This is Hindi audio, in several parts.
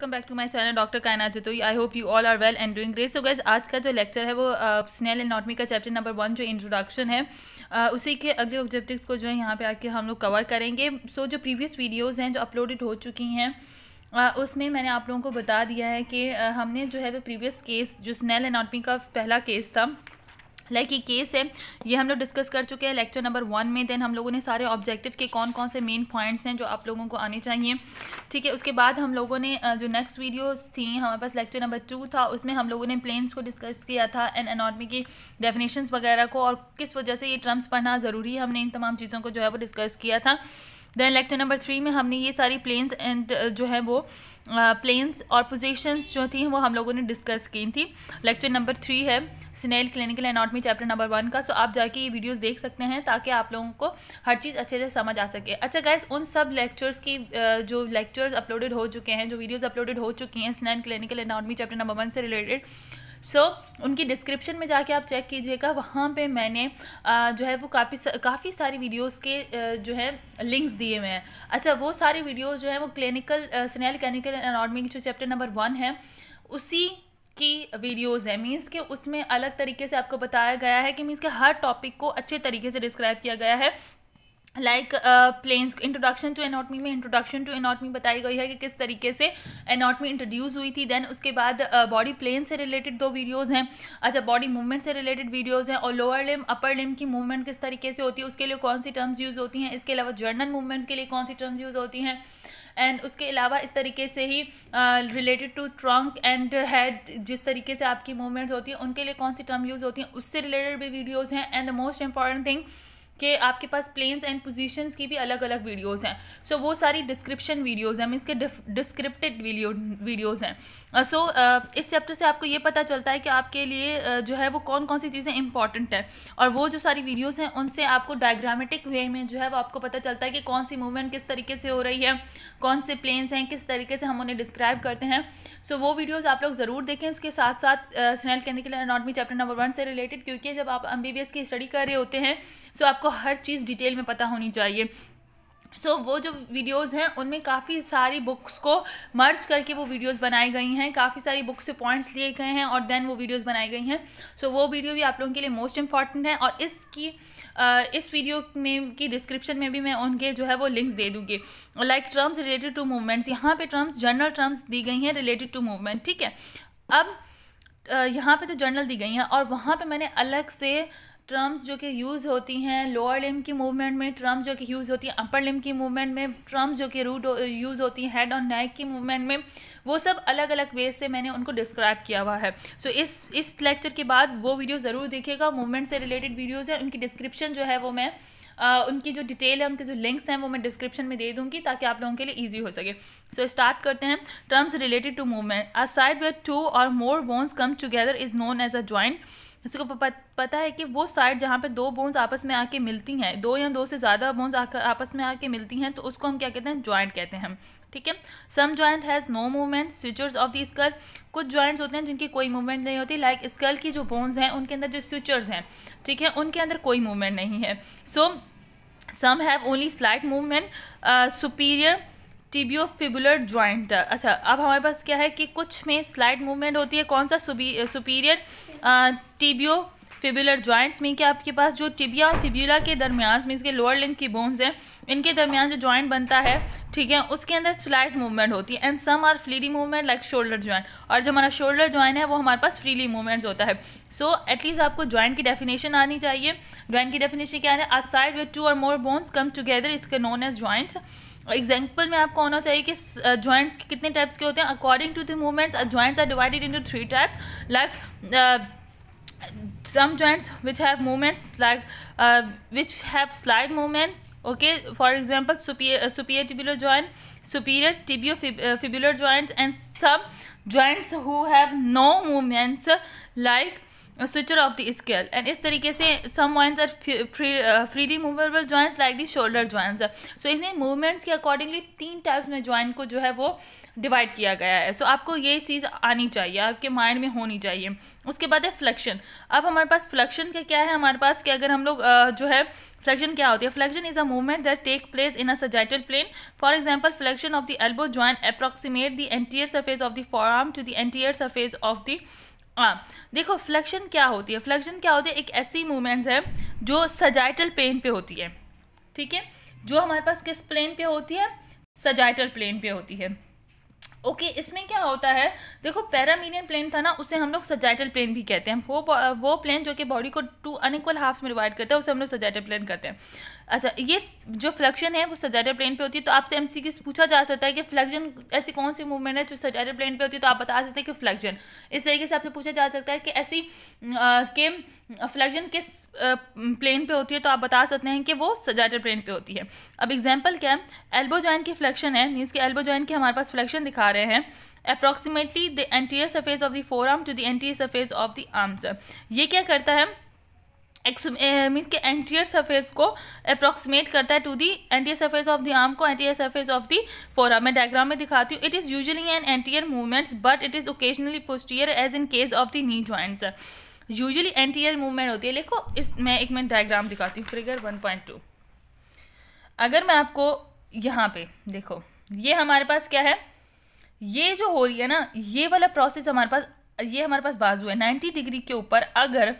Welcome back to my channel doctor Kainat Jatoi. I hope you all are well and doing great. So guys, आज का जो लेक्चर है वो स्नेल एनाटॉमी का चैप्टर नंबर 1 जो इंट्रोडक्शन है उसी के अगले ऑब्जेक्टिव्स को जो है यहाँ पे आके हम लोग कवर करेंगे। सो जो प्रीवियस वीडियोज़ हैं जो अपलोडेड हो चुकी हैं उसमें मैंने आप लोगों को बता दिया है कि हमने जो है वो प्रीवियस केस जो स्नेल एनाटॉमी का पहला केस था, लाइक ये केस है, ये हम लोग डिस्कस कर चुके हैं लेक्चर नंबर 1 में। देन हम लोगों ने सारे ऑब्जेक्टिव के कौन कौन से मेन पॉइंट्स हैं जो आप लोगों को आने चाहिए, ठीक है। उसके बाद हम लोगों ने जो नेक्स्ट वीडियोस थी हमारे पास लेक्चर नंबर 2 था, उसमें हम लोगों ने प्लेन्स को डिस्कस किया था एंड एनाटॉमी की डेफिनेशंस वगैरह को और किस वजह से ये टर्म्स पढ़ना ज़रूरी है, हमने इन तमाम चीज़ों को जो है वो डिस्कस किया था। दैन लेक्चर नंबर 3 में हमने ये सारी प्लेन्स एंड जो है वो प्लेन्स और पोजीशंस जो थी वो हम लोगों ने डिस्कस की थी। लेक्चर नंबर 3 है Snell clinical anatomy chapter number 1 का। सो आप जाके ये वीडियोस देख सकते हैं ताकि आप लोगों को हर चीज़ अच्छे से समझ आ सके। अच्छा गाइस, उन सब लेक्चर्स की जो लेक्चर्स अपलोडेड हो चुके हैं, जो वीडियोज़ अपलोडेड हो चुकी हैं Snell clinical anatomy chapter number 1 से रिलेटेड, सो उनकी डिस्क्रिप्शन में जाके आप चेक कीजिएगा। वहाँ पे मैंने जो है वो काफ़ी सारी वीडियोस के जो है लिंक्स दिए हुए हैं। अच्छा, वो सारी वीडियोस जो है वो क्लिनिकल स्नेल क्लिनिकल एनाटॉमी जो चैप्टर नंबर 1 है उसी की वीडियोस है। मीन्स के उसमें अलग तरीके से आपको बताया गया है कि मीन्स के हर टॉपिक को अच्छे तरीके से डिस्क्राइब किया गया है। Like planes, introduction to anatomy में इंट्रोडक्शन टू एनाटॉमी बताई गई है कि किस तरीके से एनाटॉमी इंट्रोड्यूस हुई थी। देन उसके बाद बॉडी प्लेन से रिलेटेड 2 वीडियोस हैं। अच्छा, बॉडी मूवमेंट से रिलेटेड वीडियोस हैं और लोअर लिम्ब अपर लिम्ब की मूवमेंट किस तरीके से होती है, उसके लिए कौन सी टर्म्स यूज़ होती हैं। इसके अलावा जर्नल मूवमेंट्स के लिए कौन सी टर्म्स यूज़ होती हैं एंड उसके अलावा इस तरीके से ही related to trunk and head जिस तरीके से आपकी मूवमेंट्स होती हैं उनके लिए कौन सी टर्म यूज़ होती हैं, उससे रिलेटेड भी वीडियोज़ हैं। And the most important thing कि आपके पास प्लेन्स एंड पोजीशंस की भी अलग अलग वीडियोस हैं। सो वो सारी डिस्क्रिप्शन वीडियोस हैं, मीन्स के डिस्क्रिप्टेड वीडियोस हैं। सो इस चैप्टर से आपको ये पता चलता है कि आपके लिए जो है वो कौन कौन सी चीज़ें इंपॉर्टेंट हैं और वो जो सारी वीडियोस हैं उनसे आपको डायग्रामेटिक वे में जो है वो आपको पता चलता है कि कौन सी मूवमेंट किस तरीके से हो रही है, कौन से प्लेन्स हैं, किस तरीके से हम उन्हें डिस्क्राइब करते हैं। सो वो वीडियोज़ आप लोग ज़रूर देखें, इसके साथ साथ Snell clinical anatomy chapter number 1 से रिलेटेड, क्योंकि जब आप MBBS की स्टडी कर रहे होते हैं सो आपको हर चीज़ डिटेल में पता होनी चाहिए। सो वो जो वीडियोस हैं उनमें काफ़ी सारी बुक्स को मर्ज करके वो वीडियोस बनाई गई हैं, काफ़ी सारी बुक्स से पॉइंट्स लिए गए हैं और देन वो वीडियोस बनाई गई हैं। सो वो वीडियो भी आप लोगों के लिए मोस्ट इंपॉर्टेंट है और इस वीडियो में की डिस्क्रिप्शन में भी मैं उनके जो है वो लिंक्स दे दूँगी। Like terms related to movements, यहाँ पर टर्म्स जनरल टर्म्स दी गई हैं रिलेटेड टू मूवमेंट, ठीक है। अब यहाँ पर तो जनरल दी गई हैं और वहाँ पर मैंने अलग से ट्रम्स जो कि यूज़ होती हैं लोअर लिम्ब की मूवमेंट में, ट्रम्स जो कि यूज़ होती हैं अपर लिम्ब की मूवमेंट में, ट्रम्स जो कि रूट यूज़ होती हैं हेड और नेक की मूवमेंट में, वो सब अलग अलग वे से मैंने उनको डिस्क्राइब किया हुआ है। सो इस लेक्चर के बाद वो वीडियो ज़रूर देखिएगा। मूवमेंट से रिलेटेड वीडियोज़ हैं, उनकी डिस्क्रिप्शन जो है वो मैं उनकी जो डिटेल है, उनके जो लिंक्स हैं वो मैं डिस्क्रिप्शन में दे दूँगी ताकि आप लोगों के लिए ईजी हो सके। सो स्टार्ट करते हैं। Terms related to movement, a side where 2 और more bones come together is known as a joint. इसको पता है कि वो साइड जहाँ पे 2 बोन्स आपस में आके मिलती हैं, 2 या 2 से ज़्यादा बोन्स आपस में आके मिलती हैं, तो उसको हम क्या कहते हैं, जॉइंट कहते हैं हम, ठीक है। Some joint has no movement sutures of the skull, कुछ जॉइंट्स होते हैं जिनकी कोई मूवमेंट नहीं होती। लाइक स्कल की जो बोन्स हैं उनके अंदर जो स्विचर्स हैं, ठीक है, उनके अंदर कोई मूवमेंट नहीं है। So some have only slight movement, superior tibiofibular joint. अच्छा, अब हमारे पास क्या है कि कुछ में स्लाइट मूवमेंट होती है, कौन सा, सुपीरियर टिबियोफिबुलर जॉइंट्स में कि आपके पास जो टिबिया और फिब्यूला के दरमियान मीन्स के लोअर लिम्ब की बोन्स हैं इनके दरमियान जो जॉइंट बनता है, ठीक है, उसके अंदर स्लाइट मूवमेंट होती है। And some are freely movement like shoulder joint, और जो हमारा शोल्डर जॉइंट है वो हमारे पास फ्रीली मूवमेंट्स होता है। सो एटलीस्ट आपको जॉइंट की डेफिनेशन आनी चाहिए। जॉइंट की डेफिनेशन क्या है, अ साइड वेयर 2 और more bones come together is known as joints. Example में आपको होना चाहिए कि जॉइंट्स के कितने टाइप्स के होते हैं। According to the movements joints are divided into 3 types, like some joints which have movements like which have slide movements, okay, for example superior tibular joint, superior tibiofibular joints, and some joints who have no movements like suture of the skull. And इस तरीके से some joints are freely movable joints like the shoulder joints. So इसने movements के accordingly तीन types में joint को जो है वो divide किया गया है. So आपको ये चीज़ आनी चाहिए, आपके mind में होनी चाहिए. उसके बाद है flexion. अब हमारे पास flexion का क्या है, हमारे पास कि अगर हम लोग जो है फ्लेक्शन क्या होती है. Flexion is a movement that take place in a sagittal plane. For example flexion of the elbow joint approximate the anterior surface of the forearm to the anterior surface of the arm. देखो फ्लेक्शन क्या होती है. फ्लेक्शन क्या होती है, एक ऐसी मूवमेंट्स है जो सजाइटल प्लेन पे होती है. ठीक है, जो हमारे पास किस प्लेन पे होती है, सजाइटल प्लेन पे होती है. ओके इसमें क्या होता है, देखो पैरामीडियन प्लेन था ना, उसे हम लोग सजाइटल प्लेन भी कहते हैं. वो प्लेन जो कि बॉडी को टू अनइक्वल हाफ्स में डिवाइड करता है, उसे हम लोग सजाइटल प्लेन कहते हैं. अच्छा ये जो फ्लेक्शन है वो सजाइटल प्लेन पे होती है. तो आपसे एमसीक्यू पूछा जा सकता है कि फ्लेक्शन ऐसी कौन सी मूवमेंट है जो सजाइटल प्लेन पे होती है, तो आप बता सकते हैं कि फ्लेक्शन. इस तरीके से आपसे पूछा जा सकता है कि ऐसी के फ्लेक्शन किस प्लेन पे होती है, तो आप बता सकते हैं कि वो सजाइटल प्लेन पे होती है. अब एग्जाम्पल क्या है, एल्बो जॉइंट की फ्लेक्शन है, मीन्स कि एल्बो जॉइंट की हमारे पास फ्लेक्शन दिखा रहे हैं approximately the anterior surface of the forearm to the anterior surface of the arms. ये क्या करता है, मीन्स के एंटीरियर सरफेस को अप्रॉक्सीमेट करता है to the anterior surface of the arm को anterior surface of the forearm. मैं डायग्राम में दिखाती हूँ. It is usually an anterior movements but it is occasionally posterior as in case of the knee joints. Usually anterior movement होती है. देखो इस मैं एक मिनट डायग्राम दिखाती हूँ, फिगर 1.2. अगर मैं आपको यहाँ पे देखो, ये हमारे पास क्या है, ये जो हो रही है ना, ये वाला प्रोसेस हमारे पास, ये हमारे पास बाजू है 90 डिग्री के ऊपर. अगर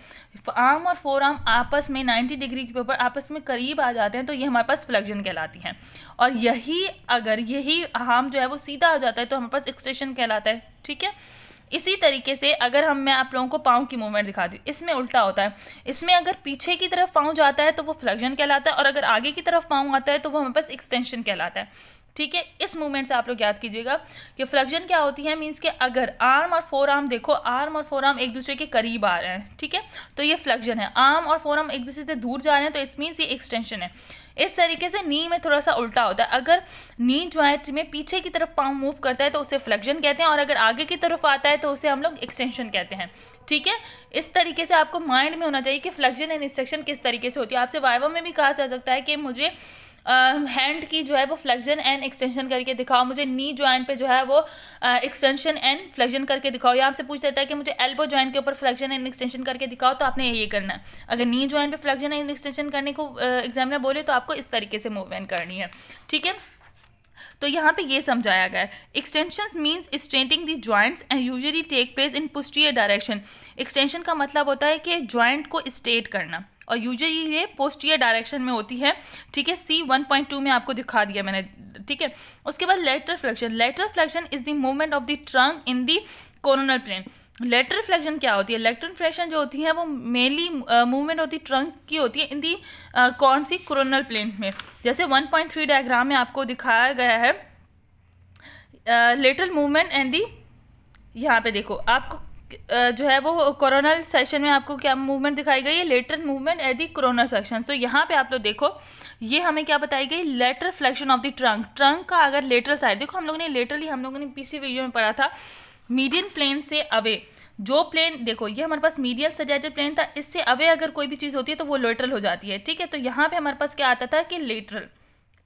आर्म और फोरआर्म आपस में 90 डिग्री के ऊपर आपस में करीब आ जाते हैं तो ये हमारे पास फ्लेक्शन कहलाती है. और यही अगर यही आर्म जो है वो सीधा आ जाता है तो हमारे पास एक्सटेंशन कहलाता है. ठीक है, इसी तरीके से अगर हम मैं आप लोगों को पाँव की मूवमेंट दिखा दूँ, इसमें उल्टा होता है. इसमें अगर पीछे की तरफ पाँव जाता है तो वो फ्लेक्शन कहलाता है, और अगर आगे की तरफ पाँव आता है तो वो हमारे पास एक्सटेंशन कहलाता है. ठीक है, इस मूवमेंट से आप लोग याद कीजिएगा कि फ्लेक्शन क्या होती है. मींस कि अगर आर्म और फोरआर्म, देखो आर्म और फोरआर्म एक दूसरे के करीब आ रहे हैं, ठीक है, तो ये फ्लेक्शन है. आर्म और फोरआर्म एक दूसरे से दूर जा रहे हैं तो इस मीन्स ये एक्सटेंशन है. इस तरीके से नी में थोड़ा सा उल्टा होता है. अगर नी जॉइंट में पीछे की तरफ पाँव मूव करता है तो उसे फ्लेक्शन कहते हैं, और अगर आगे की तरफ आता है तो उसे हम लोग एक्सटेंशन कहते हैं. ठीक है, इस तरीके से आपको माइंड में होना चाहिए कि फ्लेक्शन एंड एक्सटेंशन किस तरीके से होती है. आपसे वाइवा में भी कहा जा सकता है कि मुझे हैंड की जो है वो फ्लेक्शन एंड एक्सटेंशन करके दिखाओ, मुझे नी जॉइंट पे जो है वो एक्सटेंशन एंड फ्लेक्शन करके दिखाओ. या आपसे पूछ देता है कि मुझे एल्बो जॉइंट के ऊपर फ्लेक्शन एंड एक्सटेंशन करके दिखाओ, तो आपने ये करना है. अगर नी जॉइंट पे फ्लेक्शन एंड एक्सटेंशन करने को एग्जामिनर बोले तो आपको इस तरीके से मूवमेंट करनी है. ठीक है, तो यहाँ पे ये समझाया गया है. Extensions means straightening the joints and usually take place in posterior direction. Extension का मतलब होता है कि जॉइंट को स्ट्रेट करना, और यूजुअली ये पोस्टीरियर डायरेक्शन में होती है. ठीक है, C1.2 में आपको दिखा दिया मैंने. ठीक है, उसके बाद lateral flexion. Lateral flexion is the movement of the trunk in the coronal plane. Lateral flexion क्या होती है, लेटरल फ्लेक्शन जो होती है वो मेनली मूवमेंट होती है ट्रंक की, होती है इन दी कौन सी कोरोनल प्लेन में. जैसे 1.3 डायग्राम में आपको दिखाया गया है लेटरल मूवमेंट एंड दी. यहाँ पे देखो आपको जो है वो कोरोनल सेक्शन में आपको क्या मूवमेंट दिखाई गई है, lateral movement at the coronal section. So यहाँ पे आप लोग देखो ये हमें क्या बताई गई, lateral flexion of the trunk. Trunk का अगर लेटरल साइड देखो, हम लोगों ने लेटरली हम लोगों ने पीछे वीडियो में पढ़ा था मीडियन प्लेन से अवे. जो प्लेन देखो ये हमारे पास मीडियल सजाइटल प्लेन था, इससे अवे अगर कोई भी चीज़ होती है तो वो लेटरल हो जाती है. ठीक है, तो यहाँ पे हमारे पास क्या आता था कि लेटरल.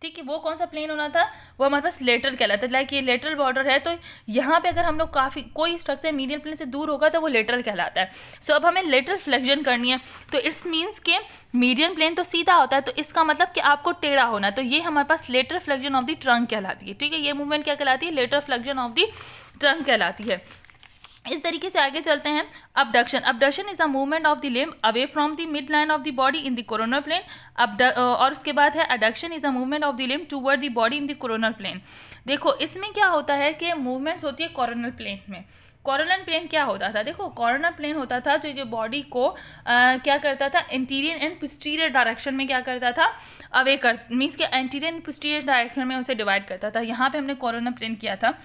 ठीक है, वो कौन सा प्लेन होना था, वो हमारे पास लेटरल कहलाता है. लाइक ये लेटरल बॉर्डर है, तो यहाँ पे अगर हम लोग काफ़ी कोई स्ट्रक्चर मीडियन प्लेन से दूर होगा तो वो लेटरल कहलाता है. सो अब हमें लेटरल फ्लेक्शन करनी है, तो इट्स मीन्स के मीडियन प्लेन तो सीधा होता है, तो इसका मतलब कि आपको टेढ़ा होना, तो ये हमारे पास lateral flexion of the trunk कहलाती है. ठीक है, ये मूवमेंट क्या कहलाती है, lateral flexion of the trunk कहलाती है. इस तरीके से आगे चलते हैं. Abduction. Abduction is a movement of the limb away from the mid line of the body in the coronal plane. और उसके बाद है adduction is a movement of the limb toward the body in the coronal plane. देखो इसमें क्या होता है कि मूवमेंट्स होती है कोरोनल प्लेन में. कोरोनल प्लेन क्या होता था, देखो कोरोनल प्लेन होता था जो कि बॉडी को क्या करता था, इंटीरियर एंड पोस्टीरियर डायरेक्शन में क्या करता था, अवे कर, मीन्स के इंटीरियर एंड पोस्टीरियर डायरेक्शन में उसे डिवाइड करता था. यहाँ पे हमने कोरोनल प्लेन किया था.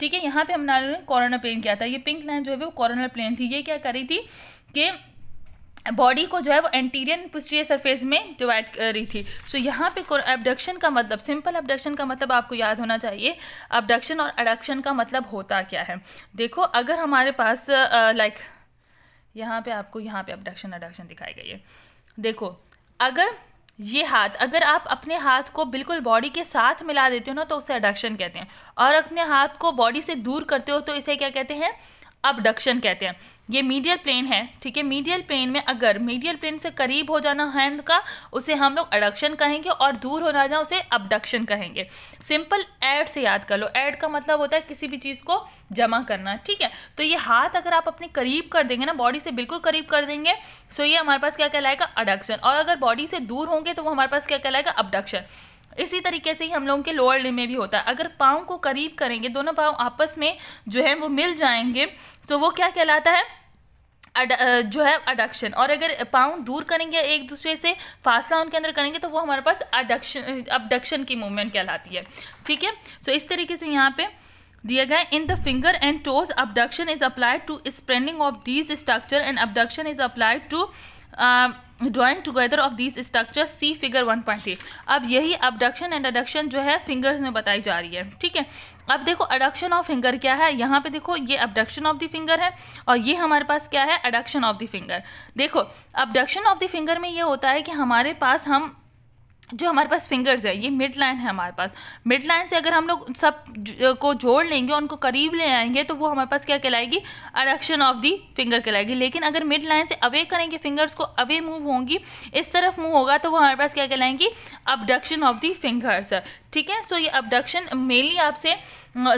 ठीक है, यहाँ पे हमने कोरोनल प्लेन किया था. ये पिंक लाइन जो है वो कोरोनल प्लेन थी. ये क्या कर रही थी कि बॉडी को जो है वो एंटीरियर एंड पोस्टीरियर सरफेस में डिवाइड कर रही थी. सो यहाँ पे अबडक्शन का मतलब, सिंपल अबडक्शन का मतलब आपको याद होना चाहिए. अबडक्शन और अडक्शन का मतलब होता क्या है, देखो अगर हमारे पास लाइक यहाँ पे आपको यहाँ पे अबडक्शन एडक्शन दिखाई गई है। देखो अगर ये हाथ, अगर आप अपने हाथ को बिल्कुल बॉडी के साथ मिला देते हो ना तो उसे एडक्शन कहते हैं, और अपने हाथ को बॉडी से दूर करते हो तो इसे क्या कहते हैं, अबडक्शन कहते हैं। ये मीडियल प्लेन है, ठीक है। मीडियल प्लेन में अगर मीडियल प्लेन से करीब हो जाना हैंड का उसे हम लोग एडक्शन कहेंगे, और दूर हो जाना उसे अबडक्शन कहेंगे। सिंपल ऐड से याद कर लो, ऐड का मतलब होता है किसी भी चीज़ को जमा करना, ठीक है। तो ये हाथ अगर आप अपने करीब कर देंगे ना, बॉडी से बिल्कुल करीब कर देंगे, सो ये हमारे पास क्या कहलाएगा, एडक्शन। और अगर बॉडी से दूर होंगे तो वो हमारे पास क्या कहलाएगा, अबडक्शन। इसी तरीके से ही हम लोगों के लोअर लिम में भी होता है, अगर पाँव को करीब करेंगे, दोनों पाँव आपस में जो है वो मिल जाएंगे तो वो क्या कहलाता है, जो है एडक्शन। और अगर पाँव दूर करेंगे एक दूसरे से, फासला उनके अंदर करेंगे, तो वो हमारे पास एडक्शन, अबडक्शन की मूवमेंट कहलाती है, ठीक है। सो इस तरीके से यहाँ पे दिया गया, in the finger and toes abduction is applied to spreading of these structure and abduction is applied to drawing together of this structure, see figure 1.3। अब यही अबडक्शन एंड एडक्शन जो है फिंगर्स में बताई जा रही है, ठीक है। अब देखो एडक्शन ऑफ फिंगर क्या है, यहाँ पे देखो ये अबडक्शन ऑफ द फिंगर है और ये हमारे पास क्या है, एडक्शन ऑफ द फिंगर। देखो अबडक्शन ऑफ द फिंगर में ये होता है कि हमारे पास, हम जो हमारे पास फिंगर्स है ये मिड लाइन है हमारे पास, मिड लाइन से अगर हम लोग सब को जोड़ लेंगे, उनको करीब ले आएंगे तो वो हमारे पास क्या कहलाएगी, एडक्शन ऑफ दी फिंगर कहलाएगी। लेकिन अगर मिड लाइन से अवे करेंगे, फिंगर्स को अवे मूव होंगी, इस तरफ मूव होगा तो वो हमारे पास क्या कहलाएंगी, अबडक्शन ऑफ दी फिंगर्स, ठीक है। सो ये अबडक्शन मेनली आपसे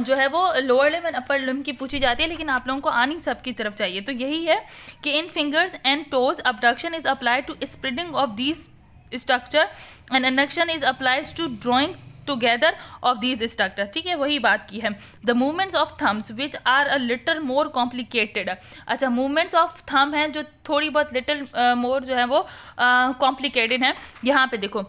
जो है वो lower limb and upper limb की पूछी जाती है, लेकिन आप लोगों को आनी सबकी तरफ चाहिए। तो यही है कि in fingers and toes abduction is applied to spreading of these structure and adduction is applies to drawing together of these structure, ठीक है। वही बात की है the movements of thumbs which are a little more complicated. अच्छा, मूवमेंट्स ऑफ थम हैं जो थोड़ी बहुत लिटल मोर जो है वो कॉम्प्लिकेटेड हैं। यहाँ पे देखो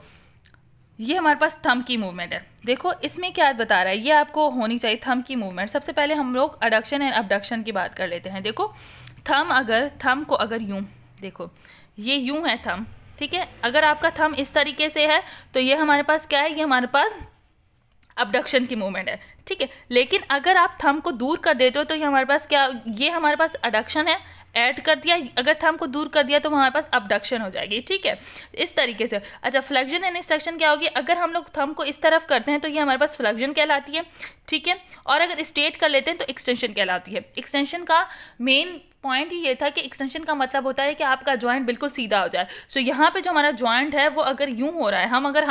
ये हमारे पास थम की मूवमेंट है, देखो इसमें क्या बता रहा है, ये आपको होनी चाहिए थम की मूवमेंट। सबसे पहले हम लोग एडक्शन एंड अबडक्शन की बात कर लेते हैं। देखो थम, अगर थम को अगर यूँ देखो, ये यूँ है थम, ठीक है। अगर आपका थंब इस तरीके से है तो ये हमारे पास क्या है, ये हमारे पास अबडक्शन की मूवमेंट है, ठीक है। लेकिन अगर आप थंब को दूर कर देते हो तो ये हमारे पास क्या, ये हमारे पास एडक्शन है, ऐड कर दिया। अगर थंब को दूर कर दिया तो हमारे पास अबडक्शन हो जाएगी, ठीक है, इस तरीके से। अच्छा, फ्लेक्शन एंड स्ट्रेक्शन क्या होगी, अगर हम लोग थंब को इस तरफ करते हैं तो ये हमारे पास फ्लेक्शन कहलाती है, ठीक है। और अगर स्ट्रेट कर लेते हैं तो एक्सटेंशन कहलाती है। एक्सटेंशन का मेन पॉइंट ही ये था कि एक्सटेंशन का मतलब होता है कि आपका जॉइंट बिल्कुल सीधा हो जाए। सो यहाँ पे जो हमारा जॉइंट है वो अगर यूँ हो रहा है, हम अगर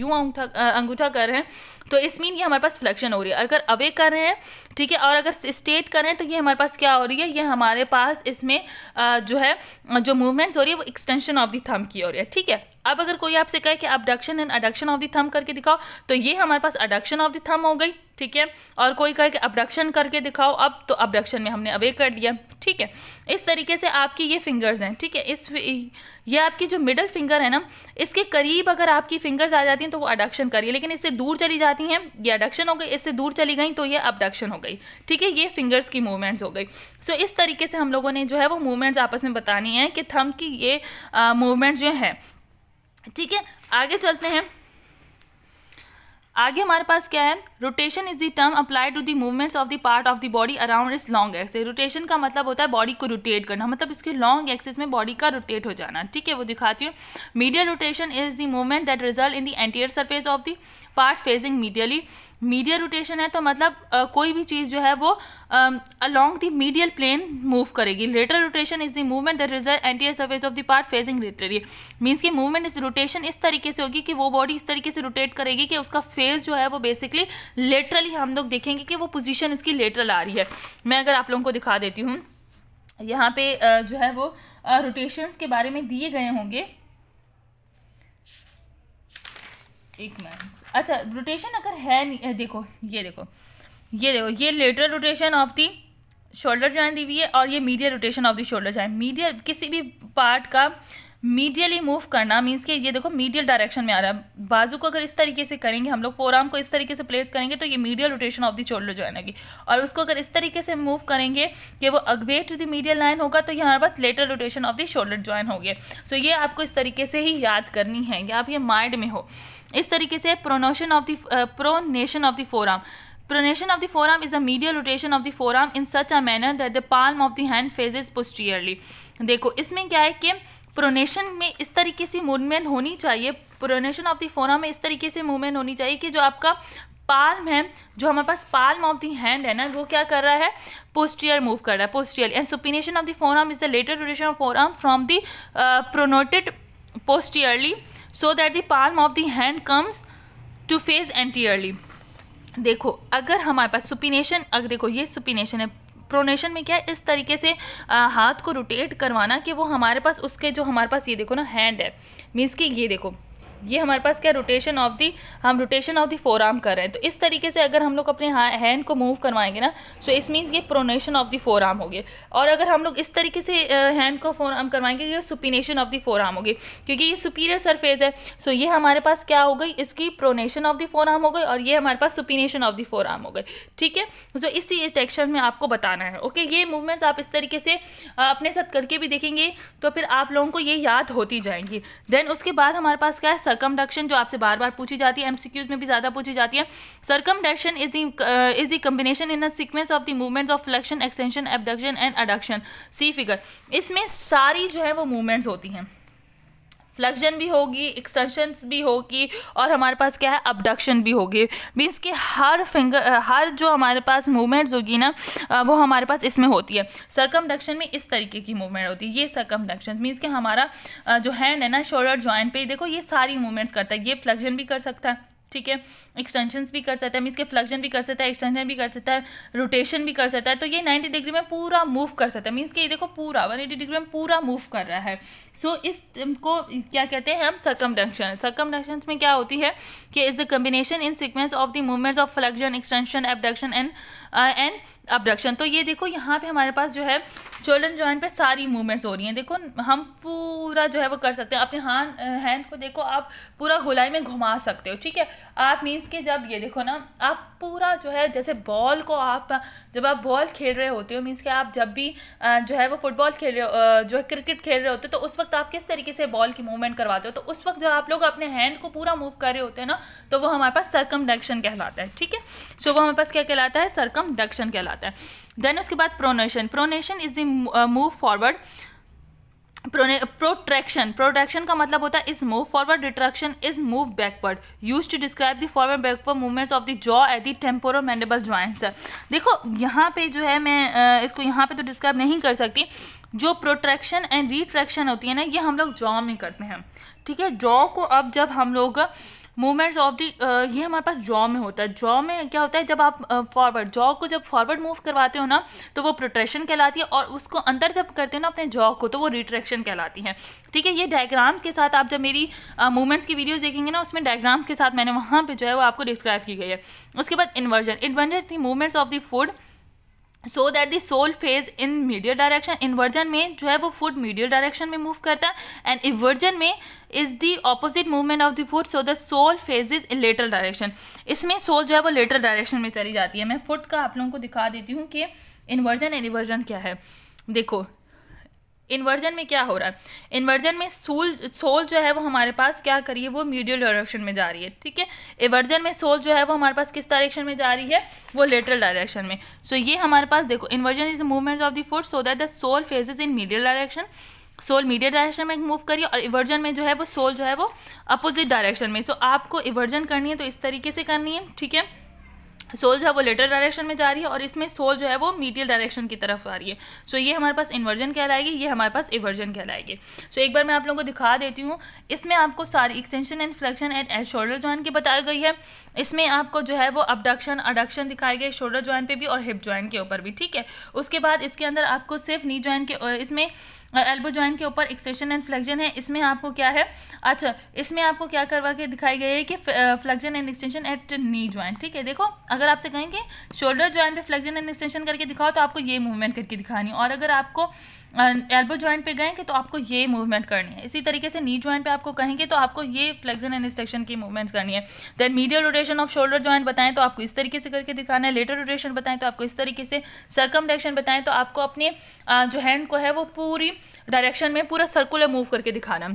यूँ अंगूठा कर रहे हैं तो इस मीन ये हमारे पास फ्लेक्शन हो रही है। अगर अवे कर रहे हैं, ठीक है, और अगर स्ट्रेट कर रहे हैं तो ये हमारे पास क्या हो रही है, ये हमारे पास इसमें जो है जो मूवमेंट्स हो रही है वो एक्सटेंशन ऑफ द थंब की हो रही है, ठीक है। अब अगर कोई आपसे कहे कि abduction and adduction of the thumb करके दिखाओ तो ये हमारे पास एडक्शन ऑफ द थंब हो गई, ठीक है। और कोई कहे कि अबडक्शन करके दिखाओ, अब तो अबडक्शन में हमने अवे कर लिया, ठीक है। इस तरीके से आपकी ये फिंगर्स हैं, ठीक है। ये आपकी जो मिडल फिंगर है ना, इसके करीब अगर आपकी फिंगर्स आ जाती हैं तो वो एडक्शन करिए, लेकिन इससे दूर चली जाती हैं ये एडक्शन हो गई, इससे दूर चली गई तो ये अबडक्शन हो गई, ठीक है। ये फिंगर्स की मूवमेंट्स हो गई। सो इस तरीके से हम लोगों ने जो है वो मूवमेंट्स आपस में बतानी है कि थंब की ये मूवमेंट्स जो हैं, ठीक है। आगे चलते हैं। आगे हमारे पास क्या है, rotation is the term applied to the movements of the part of the body around its long axis. Rotation का मतलब होता है बॉडी को रोटेट करना, मतलब इसके लॉन्ग एक्सिस में बॉडी का रोटेट हो जाना, ठीक है। वो दिखाती हूँ। Medial rotation is the movement that result in the anterior surface of the part facing medially. Medial rotation है तो मतलब कोई भी चीज़ जो है वो along the medial plane move करेगी। Lateral rotation is the movement that result anterior surface of the part facing laterally. Means की मूवमेंट इस रोटेशन इस तरीके से होगी कि वो बॉडी इस तरीके से रोटेट करेगी कि उसका फेस जो है वो बेसिकली लेटरली हम लोग देखेंगे कि वो पोजीशन उसकी लेटरल आ रही है। मैं अगर आप लोगों को दिखा देती हूँ, यहाँ पे जो है वो रोटेशंस के बारे में दिए गए होंगे, एक मिनट। अच्छा, रोटेशन अगर है, देखो ये देखो ये देखो, ये lateral rotation of the shoulder joint दी हुई है और ये medial rotation of the shoulder joint. Medial किसी भी पार्ट का मीडियली मूव करना मीन्स कि ये देखो मीडियल डायरेक्शन में आ रहा है। बाजू को अगर इस तरीके से करेंगे हम लोग, फोरआर्म को इस तरीके से प्लेस करेंगे तो ये medial rotation of the shoulder join होगी, और उसको अगर इस तरीके से मूव करेंगे कि वो away to the medial line होगा तो ये हमारे पास lateral rotation of the shoulder join होगी। सो ये आपको इस तरीके से ही याद करनी है कि आप ये माइंड में हो। इस तरीके से pronation of the forearm, Pronation of the forearm is a medial rotation of the forearm in such a manner that the palm of the hand faces posteriorly. देखो इसमें क्या है कि प्रोनेशन में इस तरीके से मूवमेंट होनी चाहिए, प्रोनेशन ऑफ द फोरआर्म में इस तरीके से मूवमेंट होनी चाहिए कि जो आपका पाल्म है, जो हमारे पास पाल्म ऑफ द हैंड है ना, वो क्या कर रहा है, पोस्टीरियर मूव कर रहा है, posterior. And supination of the forearm is the lateral rotation of forearm from the pronated posteriorly so that the palm of the hand comes to face anteriorly. देखो अगर हमारे पास सुपिनेशन, अगर देखो ये सुपिनेशन है, प्रोनेशन में क्या है, इस तरीके से हाथ को रोटेट करवाना कि वो हमारे पास उसके जो हमारे पास ये देखो ना हैंड है, मीन्स कि ये देखो ये हमारे पास क्या रोटेशन ऑफ दी, हम rotation of the forearm कर रहे हैं. तो इस तरीके से अगर हम लोग अपने हैंड को मूव करवाएंगे ना, सो इस मीन्स ये pronation of the forearm होगी. और अगर हम लोग इस तरीके से हैंड को फोर आर्म करवाएंगे ये supination of the forearm होगी, क्योंकि ये सुपीरियर सरफेस है. सो ये हमारे पास क्या हो गई, इसकी pronation of the forearm हो गई और ये हमारे पास supination of the forearm हो गई. ठीक है, सो इसी सेक्शन में आपको बताना है. ओके, ये मूवमेंट्स आप इस तरीके से अपने साथ करके भी देखेंगे तो फिर आप लोगों को ये याद होती जाएंगी. देन उसके बाद हमारे पास क्या है, सर्कमडक्शन, जो आपसे बार बार पूछी जाती है, एमसीक्यूज में भी ज़्यादा पूछी जाती है. Circumduction is the combination in a sequence of the movements of flexion, extension, abduction and adduction. See figure. इसमें सारी जो है वो मूवमेंट्स होती हैं, फ्लेक्शन भी होगी, एक्सटेंशन भी होगी और हमारे पास क्या है, अबडक्शन भी होगी. मीन्स के हर फिंगर, हर जो हमारे पास मूवमेंट्स होगी ना, वो हमारे पास इसमें होती है. सर्कमडक्शन में इस तरीके की मूवमेंट होती है, ये सर्कमडक्शन. मीन्स के हमारा जो हैंड है ना, शोल्डर जॉइंट पे देखो ये सारी मूवमेंट्स करता है. ये फ्लेक्शन भी कर सकता है, ठीक है, एक्सटेंशन भी कर सकता है, मीन्स के फ्लेक्शन भी कर सकता है, एक्सटेंशन भी कर सकता है, रोटेशन भी कर सकता है. तो ये 90 डिग्री में पूरा मूव कर सकता है. मीन्स कि ये देखो पूरा 180 डिग्री में पूरा मूव कर रहा है. सो इसको क्या कहते हैं हम, सर्कमडक्शन. सर्कमडक्शन में क्या होती है कि is the combination in sequence of the movements of flexion, extension, abduction and abduction. तो ये देखो यहाँ पे हमारे पास जो है शोल्डर जॉइंट पे सारी मूवमेंट्स हो रही हैं. देखो हम पूरा जो है वो कर सकते हैं. अपने हैंड को देखो आप पूरा गोलाई में घुमा सकते हो, ठीक है. आप मीन्स के जब ये देखो ना, आप पूरा जो है जैसे बॉल को जब आप बॉल खेल रहे होते हो, मीन्स के आप जब भी जो है वो फुटबॉल खेल रहे हो, जो है क्रिकेट खेल रहे होते हो, तो उस वक्त आप किस तरीके से बॉल की मूवमेंट करवाते हो, तो उस वक्त जब आप लोग अपने हैंड को पूरा मूव कर रहे होते हैं ना, तो वो हमारे पास सर्कमडक्शन कहलाता है, ठीक है. सो वो हमारे पास क्या कहलाता है, सर्कमडक्शन कहलाता है. देन उसके बाद pronation. Pronation is the move forward. Protraction. Protraction का मतलब होता है is move forward. Retraction is move backward. Use to describe the forward backward movements of the jaw at the temporomandibular joints. देखो यहाँ पे जो है मैं इसको यहाँ पे तो डिस्क्राइब नहीं कर सकती. जो प्रोट्रैक्शन एंड रिट्रैक्शन होती है ना, ये हम लोग जॉ में करते हैं, ठीक है. जॉ को अब जब हम लोग मूवमेंट्स ऑफ दी, ये हमारे पास जॉ में होता है. जॉ में क्या होता है, जब आप फॉरवर्ड जॉ को जब फॉरवर्ड मूव करवाते हो ना, तो वो प्रोट्रैक्शन कहलाती है. और उसको अंदर जब करते हो ना अपने जॉ को, तो वो रिट्रैक्शन कहलाती है, ठीक है. ये डायग्राम्स के साथ आप जब मेरी मूवमेंट्स की वीडियोस देखेंगे ना, उसमें डायग्राम्स के साथ मैंने वहाँ पर जो है वो आपको डिस्क्राइब की गई है. उसके बाद inversion. Inversion the movements of the foot so that the sole phase in medial direction. Inversion में जो है वो फुट मीडियल डायरेक्शन में मूव करता है. एंड इन्वर्जन में is the opposite movement of the foot so that sole phase is in lateral direction. इसमें सोल जो है वो लेटरल डायरेक्शन में चली जाती है. मैं फुट का आप लोगों को दिखा देती हूँ कि इन्वर्जन एंड रिवर्जन क्या है. देखो इन्वर्जन में क्या हो रहा है, इन्वर्जन में सोल जो है वो हमारे पास क्या करिए, वो मीडियल डायरेक्शन में जा रही है, ठीक है. इन्वर्जन में सोल जो है वो हमारे पास किस डायरेक्शन में जा रही है, वो लेटरल डायरेक्शन में. सो ये हमारे पास देखो inversion is the movements of the foot so that the sole faces in medial direction. Sole medial direction में मूव करिए और इवर्जन में जो है वो सोल जो है वो अपोजिट डायरेक्शन में. सो आपको इवर्जन करनी है तो इस तरीके से करनी है, ठीक है. सोल जो है वो लेटरल डायरेक्शन में जा रही है और इसमें सोल जो है वो मीडियल डायरेक्शन की तरफ आ रही है. सो ये हमारे पास इन्वर्जन कहलाएगी, ये हमारे पास इवर्जन कहलाएगी. सो एक बार मैं आप लोगों को दिखा देती हूँ. इसमें आपको सारी extension and flexion and shoulder joint की बताई गई है. इसमें आपको जो है वो अबडक्शन, अडक्शन दिखाई गई शोल्डर जॉइंट पे भी और हिप जॉइंट के ऊपर भी, ठीक है. उसके बाद इसके अंदर आपको सिर्फ नी जॉइंट के, इसमें एल्बो जॉइंट के ऊपर एक्सटेंशन एंड फ्लेक्शन है. इसमें आपको क्या है, अच्छा इसमें आपको क्या करवा के दिखाई गई है कि flexion and extension at knee joint, ठीक है. देखो अगर आपसे कहेंगे शोल्डर जॉइंट पे फ्लेक्शन एंड एक्सटेंशन करके दिखाओ, तो आपको ये मूवमेंट करके दिखानी है. और अगर आपको एल्बो जॉइंट पे गएंगे तो आपको ये मूवमेंट करनी है. इसी तरीके से नी जॉइंट पे आपको कहेंगे तो आपको ये फ्लेक्शन एंड एक्सटेंशन की मूवमेंट्स करनी है. Then medial rotation of shoulder joint बताएं तो आपको इस तरीके से करके दिखाना है. लेटरल रोटेशन बताएं तो आपको इस तरीके से. सर्कमडक्शन बताएं तो आपको अपने जो हैंड को है वो पूरी डायरेक्शन में पूरा सर्कुलर मूव करके दिखाना.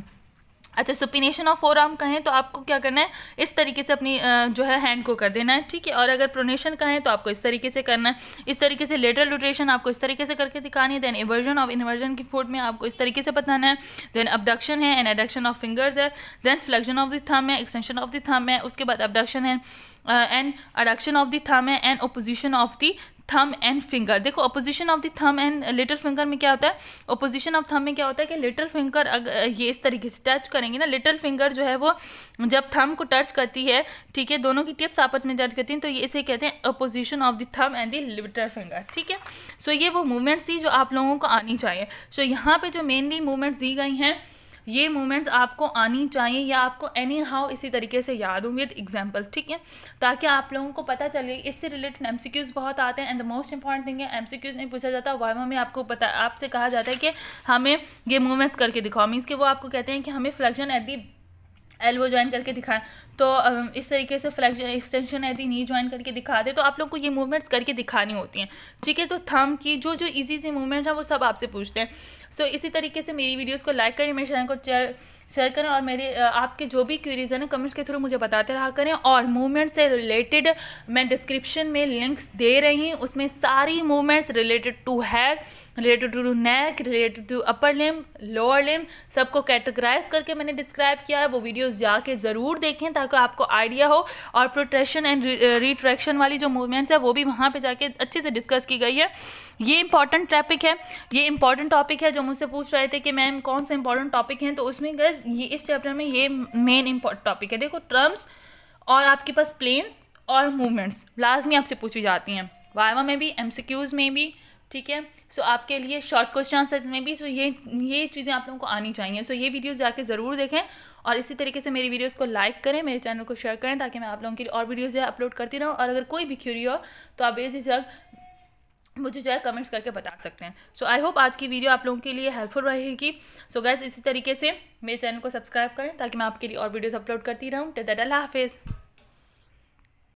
अच्छा सुपिनेशन ऑफ फोर आर्म कहें तो आपको क्या करना है, इस तरीके से अपनी जो है हैंड को कर देना है, ठीक है। और अगर प्रोनेशन कहें तो आपको इस तरीके से करना है, इस तरीके से लेटरल रोटेशन आपको इस तरीके से करके दिखानी है। देन इवर्जन ऑफ इन्वर्जन की फूड में आपको इस तरीके से बताना है। देन अबडक्शन है एंड एडक्शन ऑफ फिंगर्स है। Then flexion of the thumb है, एक्सटेंशन ऑफ द थंब है। उसके बाद अबडक्शन है and adduction of the thumb है and opposition of the thumb and finger. देखो opposition of the thumb and little finger में क्या होता है, अपोजिशन ऑफ थंब में क्या होता है कि लिटल फिंगर अगर ये इस तरीके से टच करेंगे ना, लिटल फिंगर जो है वो जब थंब को टच करती है, ठीक है, दोनों की टिप्स आपस में टच करती हैं, तो ये इसे कहते हैं opposition of the thumb and the little finger, ठीक है। सो ये वो मूवमेंट्स थी जो आप लोगों को आनी चाहिए। सो यहाँ पर जो मेनली मूवमेंट्स दी गई हैं, ये मूवमेंट्स आपको आनी चाहिए या आपको एनी हाउ इसी तरीके से याद होंगे एग्जाम्पल्स, ठीक है, ताकि आप लोगों को पता चले। इससे रिलेटेड एमसीक्यूज बहुत आते हैं and the most important thing है एमसीक्यूज में पूछा जाता है वाइवा में आपको पता, आपसे कहा जाता है कि हमें ये मूवमेंट्स करके दिखाओ, मीन्स कि वो आपको कहते हैं कि हमें flexion at the elbow joint करके दिखाएं, तो इस तरीके से flexion extension at the knee joint करके दिखा दे, तो आप लोग को ये मूवमेंट्स करके दिखानी होती हैं, ठीक है। तो थंब की जो जो इजी सी मूवमेंट्स हैं वो सब आपसे पूछते हैं। सो इसी तरीके से मेरी वीडियोस को लाइक करें, मेरे चैनल को शेयर करें और मेरे आपके जो भी क्वेरीज हैं ना कमेंट्स के थ्रू मुझे बताते रहा करें। और मूवमेंट से रिलेटेड मैं डिस्क्रिप्शन में लिंक्स दे रही हूँ, उसमें सारी movements related to head, related to neck, related to upper limb, lower limb, सबको कैटेगराइज करके मैंने डिस्क्राइब किया है। वो वीडियोज़ जाके ज़रूर देखें ताकि आपको आइडिया हो। और प्रोट्रेक्शन एंड रिट्रैक्शन वाली जो मूवमेंट्स है वो भी वहाँ पे जाके अच्छे से डिस्कस की गई है। ये इंपॉर्टेंट टॉपिक है, ये इंपॉर्टेंट टॉपिक है जो मुझसे पूछ रहे थे कि मैम कौन से इंपॉर्टेंट टॉपिक हैं, तो उसमें गैस ये इस चैप्टर में ये मेन इंपॉर्टेंट टॉपिक है। देखो टर्म्स और आपके पास प्लेन्स और मूवमेंट्स लाजमी आपसे पूछी जाती हैं, वाइवा में भी, एमसीक्यूज में भी, ठीक है। सो आपके लिए शॉर्ट क्वेश्चन आंसर्स में भी। सो ये चीज़ें आप लोगों को आनी चाहिए। सो ये वीडियोस जाके ज़रूर देखें और इसी तरीके से मेरी वीडियोस को लाइक करें, मेरे चैनल को शेयर करें ताकि मैं आप लोगों के लिए और वीडियोस जो है अपलोड करती रहूँ। और अगर कोई भी क्यूरी हो तो आप बेझिझक मुझे जो है कमेंट्स करके बता सकते हैं। सो आई होप आज की वीडियो आप लोगों के लिए हेल्पफुल रहेगी। सो गाइस इसी तरीके से मेरे चैनल को सब्सक्राइब करें ताकि मैं आपके लिए और वीडियोज़ अपलोड करती रहूँ। टिल दैट अल्लाह हाफिज़।